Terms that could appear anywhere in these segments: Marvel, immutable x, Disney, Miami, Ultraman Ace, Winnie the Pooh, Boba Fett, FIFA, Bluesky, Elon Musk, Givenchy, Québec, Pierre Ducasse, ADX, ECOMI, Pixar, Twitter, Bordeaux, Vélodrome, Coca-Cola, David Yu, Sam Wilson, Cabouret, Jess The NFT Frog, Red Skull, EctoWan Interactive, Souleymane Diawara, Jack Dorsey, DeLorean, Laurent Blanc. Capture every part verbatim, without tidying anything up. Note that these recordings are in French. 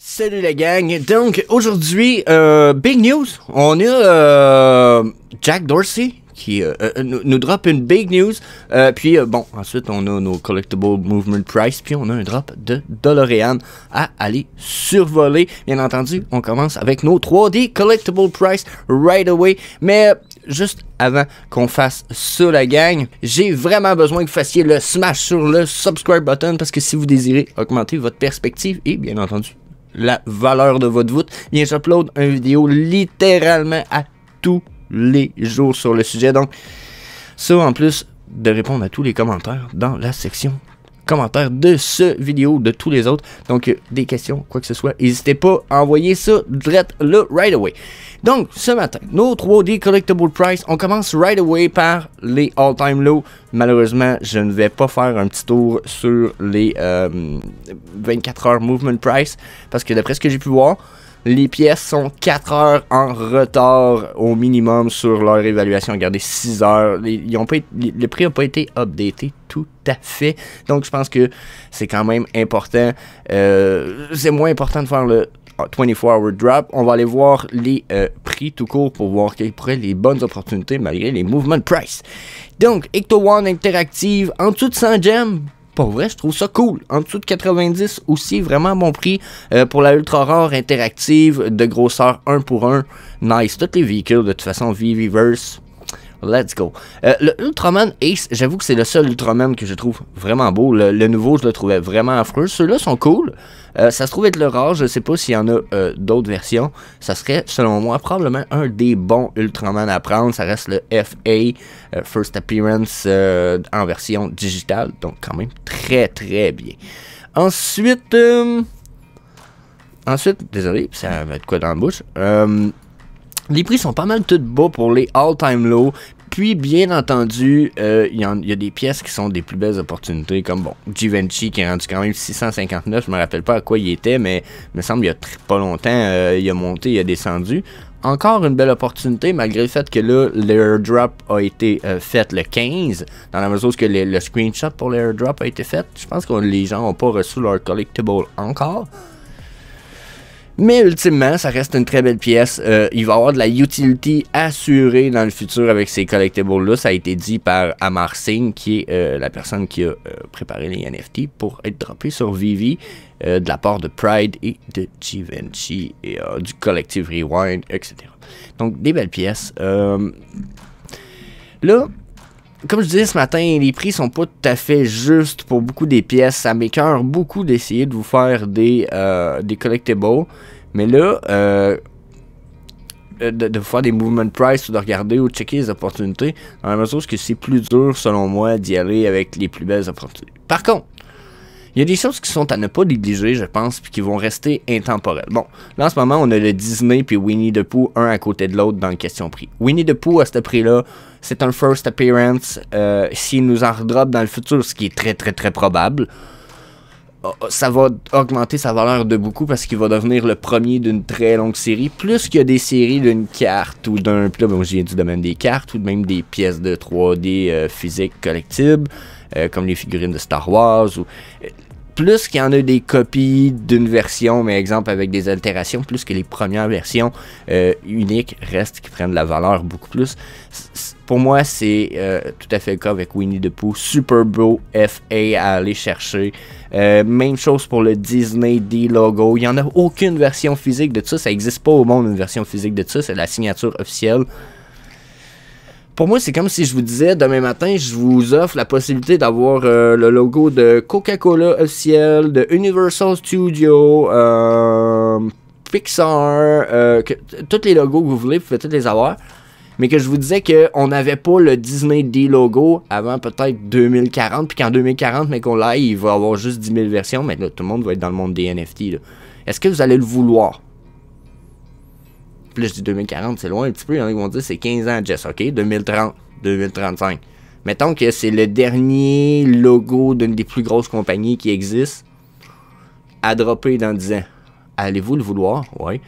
Salut la gang, donc aujourd'hui, euh, big news, on a euh, Jack Dorsey qui euh, nous, nous drop une big news, euh, puis euh, bon, ensuite on a nos collectible movement price, puis on a un drop de DeLorean à aller survoler. Bien entendu, on commence avec nos trois D collectible price right away, mais juste avant qu'on fasse ça la gang, j'ai vraiment besoin que vous fassiez le smash sur le subscribe button, parce que si vous désirez augmenter votre perspective, et bien entendu, la valeur de votre voûte, bien j'upload une vidéo littéralement à tous les jours sur le sujet, donc ça en plus de répondre à tous les commentaires dans la section commentaires de ce vidéo, de tous les autres, donc des questions, quoi que ce soit, n'hésitez pas à envoyer ça direct là, right away. Donc ce matin, nos trois D collectible price, on commence right away par les all time low. Malheureusement, je ne vais pas faire un petit tour sur les euh, vingt-quatre heures movement price, parce que d'après ce que j'ai pu voir, les pièces sont quatre heures en retard au minimum sur leur évaluation. Regardez, six heures. Ils ont pas été, le prix n'a pas été updaté tout à fait. Donc, je pense que c'est quand même important. Euh, c'est moins important de faire le vingt-quatre hour drop. On va aller voir les euh, prix tout court pour voir quelles pourraient être les bonnes opportunités malgré les movement price. Donc, EctoWan Interactive, en dessous de cent gemmes. Pour vrai, je trouve ça cool. En dessous de quatre-vingt-dix aussi, vraiment bon prix euh, pour la ultra rare interactive de grosseur un pour un. Nice. Tous les véhicules, de toute façon, VeVe-verse. Let's go. Euh, le Ultraman Ace, j'avoue que c'est le seul Ultraman que je trouve vraiment beau. Le, le nouveau, je le trouvais vraiment affreux. Ceux-là sont cool. Euh, ça se trouve être le rare. Je ne sais pas s'il y en a euh, d'autres versions. Ça serait, selon moi, probablement un des bons Ultraman à prendre. Ça reste le F A, euh, First Appearance, euh, en version digitale. Donc, quand même, très, très bien. Ensuite, euh, ensuite, désolé, ça va être quoi dans la bouche? Euh... Les prix sont pas mal tout bas pour les all-time low. Puis, bien entendu, il euh, y, y a des pièces qui sont des plus belles opportunités, comme, bon, Givenchy qui est rendu quand même six cent cinquante-neuf. Je me rappelle pas à quoi il était, mais il me semble il y a très, pas longtemps, euh, il a monté, il a descendu. Encore une belle opportunité, malgré le fait que là, l'airdrop a été euh, fait le quinze, dans la mesure où le, le screenshot pour l'airdrop a été fait. Je pense que les gens n'ont pas reçu leur collectible encore. Mais ultimement, ça reste une très belle pièce. Euh, il va y avoir de la utility assurée dans le futur avec ces collectibles-là. Ça a été dit par Amar Singh, qui est euh, la personne qui a euh, préparé les N F T pour être droppé sur VeVe euh, de la part de Pride et de Givenchy et euh, du collectif Rewind, et cetera. Donc, des belles pièces. Euh... Là... Comme je disais ce matin, les prix sont pas tout à fait justes pour beaucoup des pièces. Ça m'écœure beaucoup d'essayer de vous faire des, euh, des collectibles. Mais là, euh, de, de vous faire des movement price ou de regarder ou de checker les opportunités, dans la mesure que c'est plus dur, selon moi, d'y aller avec les plus belles opportunités. Par contre, il y a des choses qui sont à ne pas négliger, je pense, puis qui vont rester intemporelles. Bon, là, en ce moment, on a le Disney puis Winnie the Pooh, un à côté de l'autre dans le question prix. Winnie the Pooh, à ce prix-là, c'est un first appearance. Euh, S'il nous en redroppe dans le futur, ce qui est très, très, très probable, ça va augmenter sa valeur de beaucoup parce qu'il va devenir le premier d'une très longue série, plus qu'il y a des séries d'une carte ou d'un... Puis là, bon, je viens du domaine des cartes ou même des pièces de trois D euh, physiques collectibles, euh, comme les figurines de Star Wars ou... Plus qu'il y en a des copies d'une version, mais exemple avec des altérations, plus que les premières versions euh, uniques restent qui prennent de la valeur beaucoup plus. C pour moi, c'est euh, tout à fait le cas avec Winnie the Pooh. Super beau F A à aller chercher. Euh, même chose pour le Disney D-Logo. Il n'y en a aucune version physique de ça. Ça n'existe pas au monde une version physique de ça. C'est la signature officielle. Pour moi, c'est comme si je vous disais, demain matin, je vous offre la possibilité d'avoir euh, le logo de Coca-Cola officiel, de Universal Studios, euh, Pixar, euh, que, tous les logos que vous voulez, vous pouvez tous les avoir. Mais que je vous disais qu'on n'avait pas le Disney D logo avant peut-être deux mille quarante, puis qu'en deux mille quarante, mais qu'on l'aille, il va avoir juste dix mille versions, mais là, tout le monde va être dans le monde des N F T. Est-ce que vous allez le vouloir? Plus du deux mille quarante, c'est loin un petit peu. Il y en a qui vont dire c'est quinze ans, Jess, ok? deux mille trente, deux mille trente-cinq. Mettons que c'est le dernier logo d'une des plus grosses compagnies qui existe à dropper dans dix ans. Allez-vous le vouloir? Oui.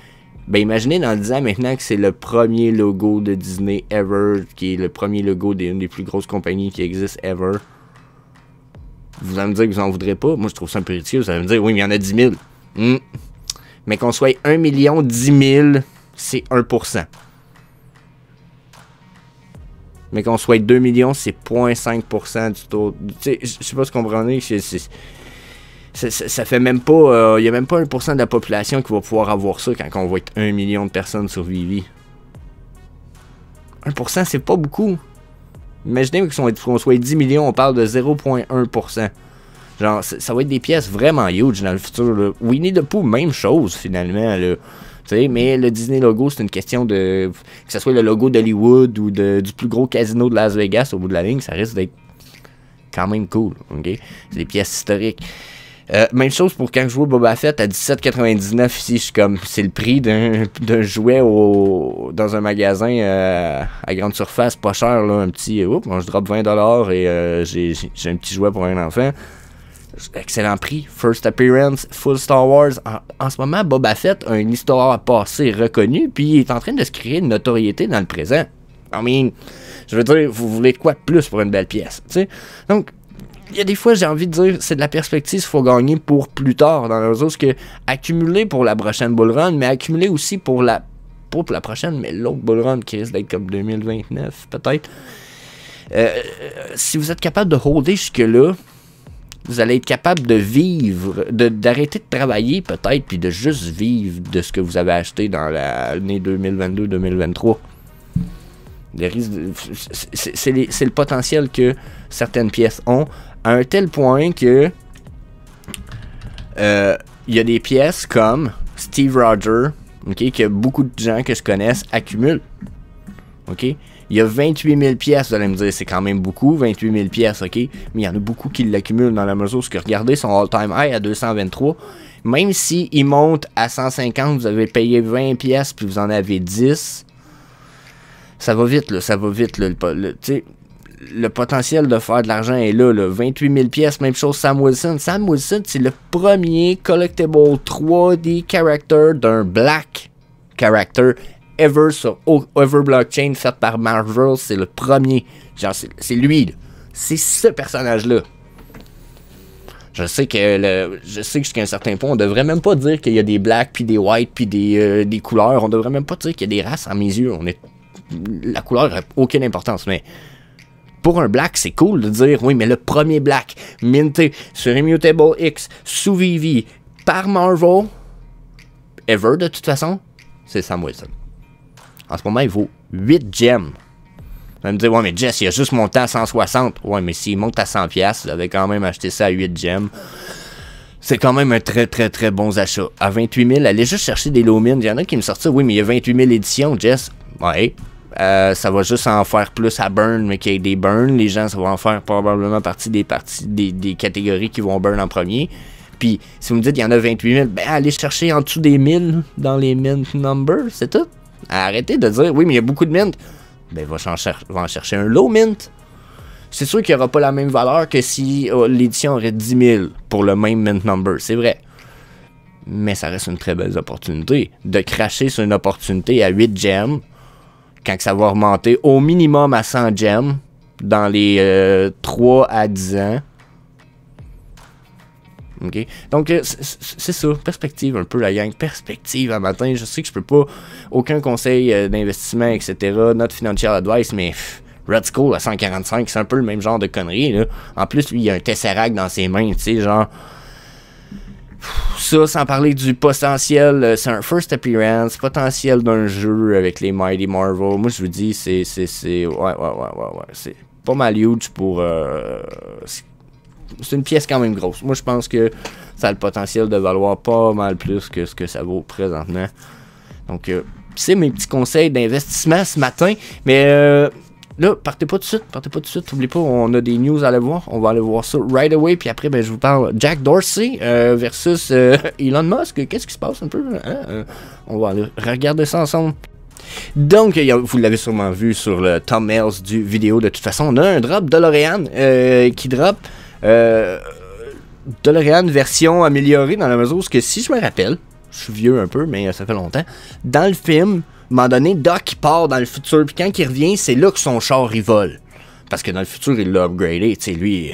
Ben imaginez dans dix ans maintenant que c'est le premier logo de Disney ever, qui est le premier logo d'une des plus grosses compagnies qui existe ever. Vous allez me dire que vous en voudrez pas? Moi, je trouve ça un peu ridicule. Vous allez me dire, oui, mais il y en a dix mille. Mm. Mais qu'on soit un million, dix mille, c'est un pour cent. Mais qu'on soit deux millions, c'est zéro virgule cinq pour cent du taux. Tu sais, je sais pas ce qu'on comprenez. C'est, c'est, c'est, ça, ça fait même pas. Il n'y a même pas un pour cent de la population qui va pouvoir avoir ça quand on va être un million de personnes sur VeVe. un pour cent, c'est pas beaucoup. Imaginez qu'on soit dix millions, on parle de zéro virgule un pour cent. Genre, ça va être des pièces vraiment huge dans le futur. Là. Winnie the Pooh, même chose, finalement. Là. Mais le Disney logo, c'est une question de... Que ce soit le logo d'Hollywood ou de, du plus gros casino de Las Vegas au bout de la ligne, ça risque d'être quand même cool. Okay? C'est des pièces historiques. Euh, même chose pour quand je joue Boba Fett à dix-sept quatre-vingt-dix-neuf ici, je suis comme... C'est le prix d'un jouet au, dans un magasin euh, à grande surface, pas cher, là, un petit... Oups, je drop vingt dollars et euh, j'ai un petit jouet pour un enfant. Excellent prix, first appearance, full Star Wars. En, en ce moment, Boba Fett a une histoire passée reconnue, puis il est en train de se créer une notoriété dans le présent. I mean, je veux dire, vous voulez de quoi de plus pour une belle pièce, tu sais? Donc, il y a des fois, j'ai envie de dire, c'est de la perspective qu'il faut gagner pour plus tard, dans le sens que accumuler pour la prochaine bull run, mais accumuler aussi pour la, pour la prochaine, mais l'autre bull run qui risque d'être comme deux mille vingt-neuf, peut-être. Euh, si vous êtes capable de holder jusque-là, vous allez être capable de vivre, d'arrêter de, de travailler peut-être, puis de juste vivre de ce que vous avez acheté dans l'année deux mille vingt-deux deux mille vingt-trois. C'est le potentiel que certaines pièces ont, à un tel point que euh, y a des pièces comme Steve Rogers, okay, que beaucoup de gens que je connaisse accumulent. Okay? Il y a vingt-huit mille pièces, vous allez me dire, c'est quand même beaucoup, vingt-huit mille pièces, ok? Mais il y en a beaucoup qui l'accumulent dans la mesure où, ce que regardez, son all-time high à deux cent vingt-trois. Même s'il monte à cent cinquante, vous avez payé vingt pièces, puis vous en avez dix. Ça va vite, là, ça va vite, là. Le, le, t'sais, le potentiel de faire de l'argent est là, là. vingt-huit mille pièces, même chose Sam Wilson. Sam Wilson, c'est le premier collectible trois D character d'un black character ever sur Over Blockchain fait par Marvel, c'est le premier. Genre, c'est lui, c'est ce personnage-là. Je sais que le, je sais que jusqu'à un certain point, on devrait même pas dire qu'il y a des blacks, puis des whites, puis des, euh, des couleurs. On devrait même pas dire qu'il y a des races, à mes yeux. On est, la couleur n'a aucune importance, mais pour un black, c'est cool de dire, oui, mais le premier black, minté sur Immutable X, sous VeVe, par Marvel, ever de toute façon, c'est Sam Wilson. En ce moment, il vaut huit gems. Vous allez me dire, ouais, mais Jess, il a juste monté à cent soixante. Ouais, mais s'il monte à cent piastres, vous avez quand même acheté ça à huit gems. C'est quand même un très, très, très bon achat. À vingt-huit mille, allez juste chercher des low mines. Il y en a qui me sortent ça. Oui, mais il y a vingt-huit mille éditions, Jess. Ouais. Euh, ça va juste en faire plus à burn, mais qu'il y ait des burns. Les gens, ça va en faire probablement partie des, parties, des, des catégories qui vont burn en premier. Puis, si vous me dites, il y en a vingt-huit mille, ben, allez chercher en dessous des mille dans les mint numbers, c'est tout. Arrêtez de dire, oui, mais il y a beaucoup de mint. Ben, va en, cher va en chercher un low mint. C'est sûr qu'il n'y aura pas la même valeur que si oh, l'édition aurait dix mille pour le même mint number, c'est vrai. Mais ça reste une très belle opportunité. De cracher sur une opportunité à huit gems, quand que ça va remonter au minimum à cent gems, dans les euh, trois à dix ans. Okay. Donc, c'est ça, perspective un peu la gang, perspective à matin, je sais que je peux pas, aucun conseil euh, d'investissement, et cetera, notre financial advice, mais pff, Red Skull à cent quarante-cinq, c'est un peu le même genre de connerie, là. En plus, lui, il a un Tesseract dans ses mains, tu sais, genre, pff, ça, sans parler du potentiel, euh, c'est un first appearance, potentiel d'un jeu avec les Mighty Marvel, moi, je vous dis, c'est, c'est, c'est, ouais, ouais, ouais, ouais, ouais, c'est pas mal huge pour, euh, c'est une pièce quand même grosse. Moi, je pense que ça a le potentiel de valoir pas mal plus que ce que ça vaut présentement. Donc, euh, c'est mes petits conseils d'investissement ce matin. Mais euh, là, partez pas tout de suite. Partez pas tout de suite. N'oubliez pas, on a des news à aller voir. On va aller voir ça right away. Puis après, ben, je vous parle Jack Dorsey euh, versus euh, Elon Musk. Qu'est-ce qui se passe un peu? Hein? Euh, on va aller regarder ça ensemble. Donc, vous l'avez sûrement vu sur le thumbnail du vidéo. De toute façon, on a un drop de DeLorean euh, qui drop. Euh, DeLorean version améliorée dans la mesure où, que si je me rappelle, je suis vieux un peu, mais ça fait longtemps, dans le film, à un moment donné, Doc part dans le futur, puis quand il revient, c'est là que son char il vole. Parce que dans le futur, il l'a upgradé, tu sais, lui,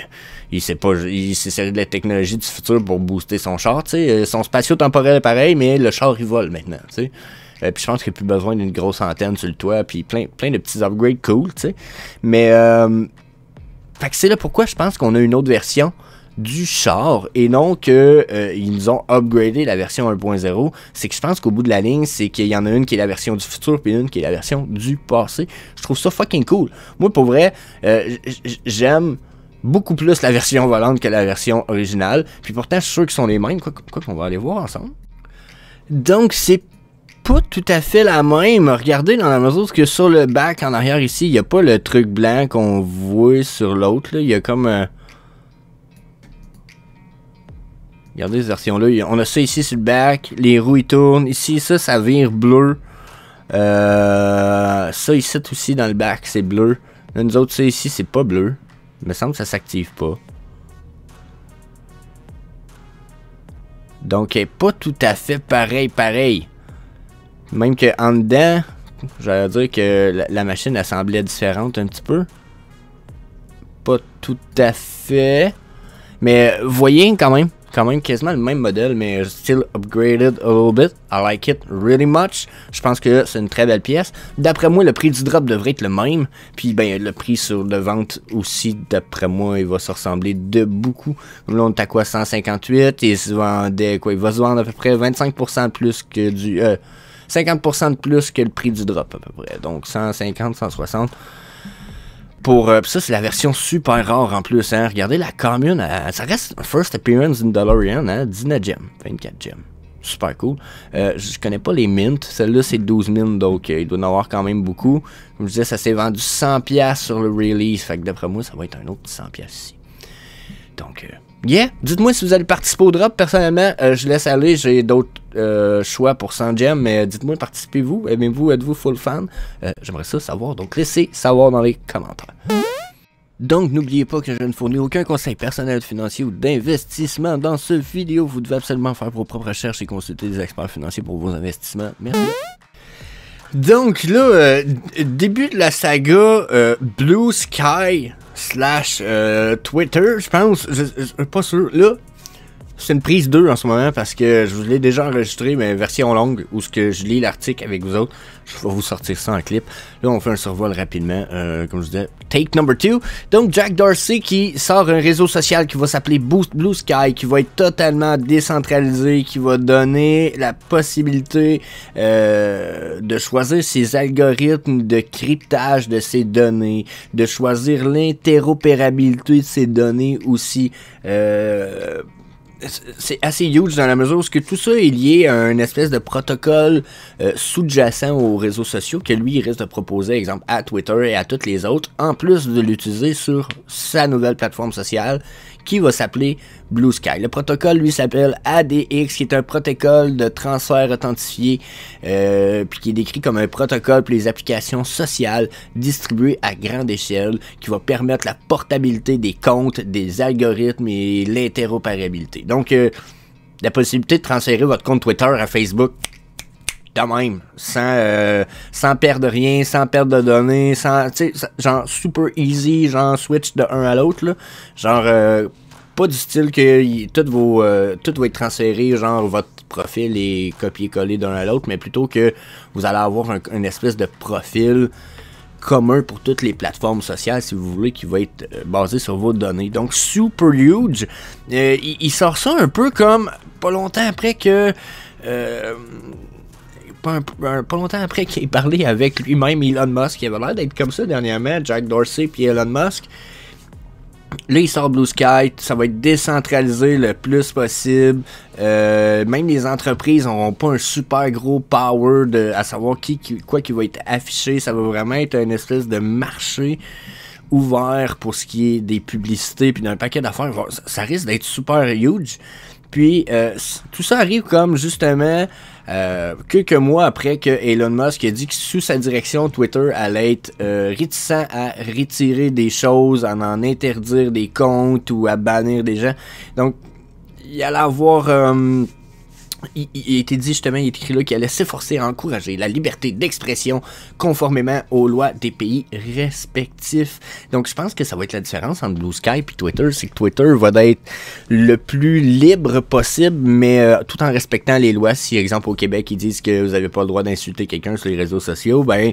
il sait pas, il s'est servi de la technologie du futur pour booster son char, tu sais, son spatio-temporel est pareil, mais le char il vole maintenant, tu sais. Euh, puis je pense qu'il n'y a plus besoin d'une grosse antenne sur le toit, puis plein, plein de petits upgrades cool, tu sais. Mais, euh, fait que c'est là pourquoi je pense qu'on a une autre version du char, et non que euh, ils nous ont upgradé la version un point zéro, c'est que je pense qu'au bout de la ligne, c'est qu'il y en a une qui est la version du futur, puis une qui est la version du passé. Je trouve ça fucking cool. Moi, pour vrai, euh, j'aime beaucoup plus la version volante que la version originale, puis pourtant, je suis sûr qu'ils sont les mêmes, quoi, quoi qu'on va aller voir ensemble. Donc, c'est pas tout à fait la même. Regardez dans la mesure que sur le back en arrière ici, il n'y a pas le truc blanc qu'on voit sur l'autre. Il y a comme... Euh... Regardez cette version-là. On a ça ici sur le back. Les roues, ils tournent. Ici, ça, ça vire bleu. Euh... Ça, ici, aussi, dans le back, c'est bleu. Là, nous autres, ça, ici, c'est pas bleu. Il me semble que ça s'active pas. Donc, elle n'est pas tout à fait pareil, pareil. Même qu'en dedans, j'allais dire que la, la machine, elle semblait différente un petit peu. Pas tout à fait. Mais voyez quand même, quand même quasiment le même modèle, mais still upgraded a little bit. I like it really much. Je pense que c'est une très belle pièce. D'après moi, le prix du drop devrait être le même. Puis ben le prix sur de vente aussi, d'après moi, il va se ressembler de beaucoup. Là, on est à quoi, cent cinquante-huit, et il se vendait quoi? Il va se vendre à peu près vingt-cinq pour cent plus que du... Euh, cinquante pour cent de plus que le prix du drop à peu près. Donc cent cinquante, cent soixante. Pour euh, ça, c'est la version super rare en plus. Hein. Regardez la commune. Euh, ça reste first appearance d'une DeLorean. Hein. dix-neuf gems. vingt-quatre gems. Super cool. Euh, je connais pas les mints. Celle-là, c'est douze mines. Donc euh, il doit en avoir quand même beaucoup. Comme je disais, ça s'est vendu cent piastres sur le release. Fait que d'après moi, ça va être un autre cent piastres ici. Donc... Euh, Yeah, dites-moi si vous allez participer au drop. Personnellement, euh, je laisse aller, j'ai d'autres euh, choix pour cent gems, mais dites-moi, participez-vous, aimez-vous, êtes-vous full fan? euh, J'aimerais ça savoir, donc laissez savoir dans les commentaires. Donc n'oubliez pas que je ne fournis aucun conseil personnel, financier ou d'investissement dans ce vidéo. Vous devez absolument faire vos propres recherches et consulter des experts financiers pour vos investissements. Merci. Donc là, euh, début de la saga euh, Blue Sky slash euh, Twitter, je pense, je, je, je pas sûr, là, c'est une prise deux en ce moment parce que je vous l'ai déjà enregistré, mais version longue, où ce que je lis l'article avec vous autres, je vais vous sortir ça en clip. Là, on fait un survol rapidement, euh, comme je disais, take number two. Donc, Jack Dorsey qui sort un réseau social qui va s'appeler Boost Blue Sky, qui va être totalement décentralisé, qui va donner la possibilité euh, de choisir ses algorithmes de cryptage de ses données, de choisir l'interopérabilité de ses données aussi. Euh, C'est assez huge dans la mesure où que tout ça est lié à un espèce de protocole euh, sous-jacent aux réseaux sociaux que lui, il risque de proposer, exemple, à Twitter et à toutes les autres, en plus de l'utiliser sur sa nouvelle plateforme sociale qui va s'appeler Blue Sky. Le protocole, lui, s'appelle A D X, qui est un protocole de transfert authentifié, euh, puis qui est décrit comme un protocole pour les applications sociales distribuées à grande échelle, qui va permettre la portabilité des comptes, des algorithmes et l'interopérabilité. Donc, euh, la possibilité de transférer votre compte Twitter à Facebook, quand même, sans, euh, sans perdre rien, sans perdre de données, sans, tu sais, genre super easy, genre switch de un à l'autre, genre euh, pas du style que y, tout, vos, euh, tout va être transféré, genre votre profil est copié-collé d'un à l'autre, mais plutôt que vous allez avoir un, une espèce de profil commun pour toutes les plateformes sociales, si vous voulez, qui va être euh, basé sur vos données. Donc, super huge. Euh, il, il sort ça un peu comme pas longtemps après que... Euh, Un, un, pas longtemps après qu'il ait parlé avec lui-même Elon Musk. Il avait l'air d'être comme ça dernièrement, Jack Dorsey puis Elon Musk. Là, il sort Blue Sky, ça va être décentralisé le plus possible. Euh, même les entreprises n'auront pas un super gros power de, à savoir qui, qui, quoi qui va être affiché. Ça va vraiment être une espèce de marché ouvert pour ce qui est des publicités puis d'un paquet d'affaires. Ça, ça risque d'être super huge. Puis, euh, tout ça arrive comme, justement, euh, quelques mois après que Elon Musk a dit que sous sa direction, Twitter allait être euh, réticent à retirer des choses, à en interdire des comptes ou à bannir des gens. Donc, il allait avoir... Euh, Il, il, il était dit justement, il est écrit là qu'il allait s'efforcer à encourager la liberté d'expression conformément aux lois des pays respectifs. Donc je pense que ça va être la différence entre Bluesky et Twitter, c'est que Twitter va être le plus libre possible, mais euh, tout en respectant les lois. Si, par exemple, au Québec, ils disent que vous n'avez pas le droit d'insulter quelqu'un sur les réseaux sociaux, ben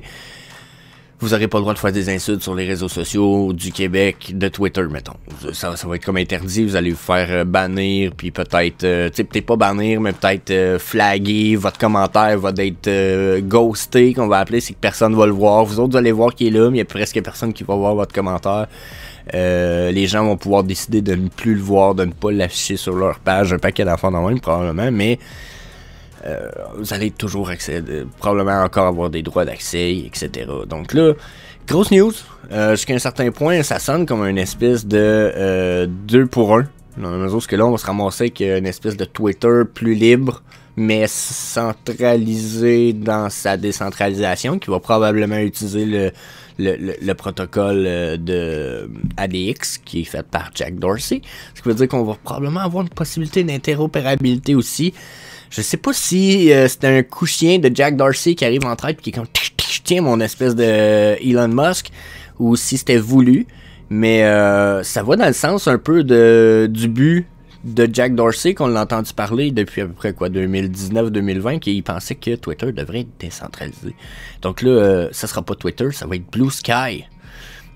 vous n'aurez pas le droit de faire des insultes sur les réseaux sociaux du Québec, de Twitter, mettons. Ça, ça va être comme interdit, vous allez vous faire euh, bannir, puis peut-être, euh, tu sais, peut-être pas bannir, mais peut-être euh, flaguer, votre commentaire va être euh, ghosté, qu'on va appeler, c'est que personne va le voir. Vous autres, vous allez voir qu'il est là, mais il n'y a presque personne qui va voir votre commentaire. Euh, les gens vont pouvoir décider de ne plus le voir, de ne pas l'afficher sur leur page, un paquet d'enfants dans le même, probablement, mais... Euh, vous allez toujours accéder, probablement encore avoir des droits d'accès, et cetera. Donc là, grosse news, euh, jusqu'à un certain point, ça sonne comme une espèce de euh, deux pour un. Dans la mesure où là, on va se ramasser avec une espèce de Twitter plus libre, mais centralisé dans sa décentralisation, qui va probablement utiliser le, le, le, le protocole de A D X, qui est fait par Jack Dorsey. Ce qui veut dire qu'on va probablement avoir une possibilité d'interopérabilité aussi. Je sais pas si euh, c'est un coup chien de Jack Dorsey qui arrive en traite et qui est comme « tiens mon espèce de euh, Elon Musk » ou si c'était voulu, mais euh, ça va dans le sens un peu de, du but de Jack Dorsey qu'on l'a entendu parler depuis à peu près quoi deux mille dix-neuf deux mille vingt, qui pensait que Twitter devrait être décentralisé. Donc là, euh, ça sera pas Twitter, ça va être Bluesky.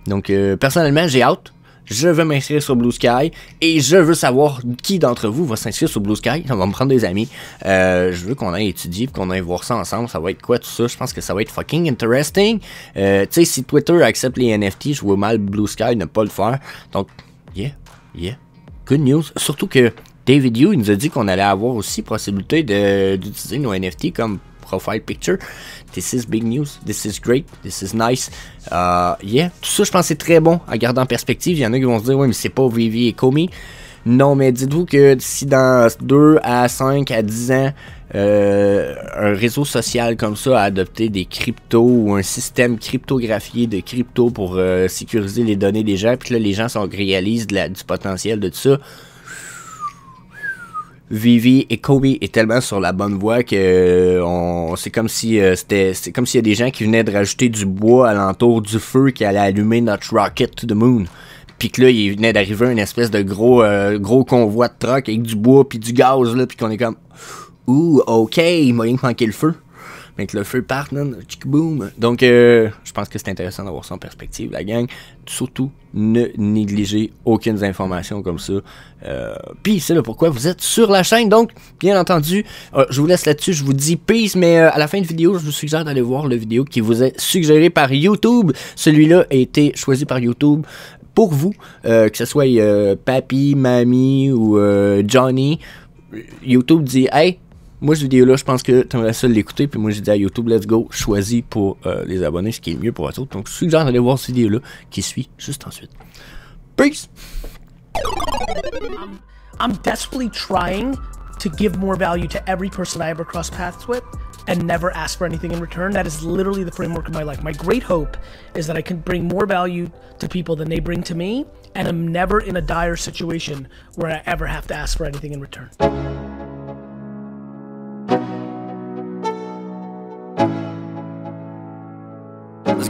Donc euh, personnellement, j'ai hâte. Je veux m'inscrire sur Bluesky et je veux savoir qui d'entre vous va s'inscrire sur Bluesky. Ça va me prendre des amis. Euh, je veux qu'on aille étudier, qu'on aille voir ça ensemble. Ça va être quoi tout ça? Je pense que ça va être fucking interesting. Euh, tu sais, si Twitter accepte les N F T, je vois mal Bluesky ne pas le faire. Donc, yeah, yeah, good news. Surtout que David Yu, il nous a dit qu'on allait avoir aussi possibilité d'utiliser nos N F T comme profile picture. This is big news. This is great. This is nice. Uh, yeah. Tout ça, je pense que c'est très bon à garder en perspective. Il y en a qui vont se dire, oui, mais c'est pas VeVe et ECOMI. Non, mais dites-vous que d'ici dans deux à cinq à dix ans, euh, un réseau social comme ça a adopté des cryptos ou un système cryptographié de crypto pour euh, sécuriser les données des gens. Puis là, les gens sont, réalisent de la, du potentiel de tout ça. VeVe et ECOMI est tellement sur la bonne voie que euh, on, c'est comme si euh, c'était c'est comme s'il y a des gens qui venaient de rajouter du bois alentour du feu qui allait allumer notre rocket to the moon. Puis que là, il venait d'arriver une espèce de gros euh, gros convoi de truck avec du bois puis du gaz là, puis qu'on est comme ouh, ok, il m'a rien manqué le feu. Mais que le feu part, non, boom. Donc, euh, je pense que c'est intéressant d'avoir ça en perspective, la gang. Surtout, ne négligez aucune information comme ça. Euh, Puis, c'est le pourquoi vous êtes sur la chaîne. Donc, bien entendu, euh, je vous laisse là-dessus. Je vous dis peace, mais euh, à la fin de vidéo, je vous suggère d'aller voir la vidéo qui vous est suggérée par YouTube. Celui-là a été choisi par YouTube pour vous, euh, que ce soit euh, Papi, Mamie ou euh, Johnny. YouTube dit « Hey ». Moi, cette vidéo-là, je pense que t'aimerais ça l'écouter. Puis moi, j'ai dit à YouTube, let's go, choisis pour euh, les abonnés, ce qui est le mieux pour les autres. Donc, je vous suggère d'aller voir cette vidéo-là qui suit juste ensuite. Peace! I'm, I'm desperately trying to give more value to every person I ever cross paths with and never ask for anything in return. That is literally the framework of my life. My great hope is that I can bring more value to people than they bring to me, and I'm never in a dire situation where I ever have to ask for anything in return. Let's